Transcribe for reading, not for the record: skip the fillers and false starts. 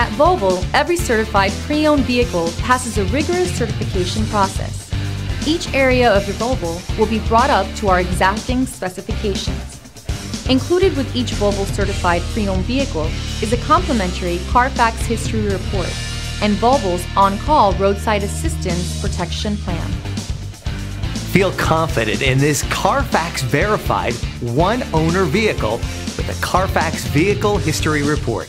At Volvo, every certified pre-owned vehicle passes a rigorous certification process. Each area of your Volvo will be brought up to our exacting specifications. Included with each Volvo certified pre-owned vehicle is a complimentary CARFAX history report and Volvo's On Call roadside assistance protection plan. Feel confident in this CARFAX verified one-owner vehicle with a CARFAX Vehicle History Report.